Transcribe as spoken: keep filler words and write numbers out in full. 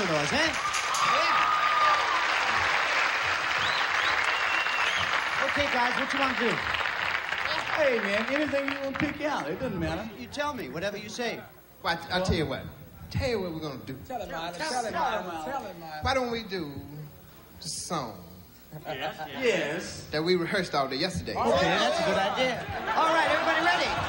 round of noise, eh? Yeah. Okay, guys, what you want to do? Hey, man, anything you want to pick out, it doesn't matter. You tell me, whatever you say. Well, I, I'll well, tell you what. Tell you what we're going to do. Tell him, Milo. Tell him, Milo. Tell him, Milo. Why don't we do the song? Yes, yes. Yes. That we rehearsed all day yesterday. Okay, that's a good idea. All right, everybody ready?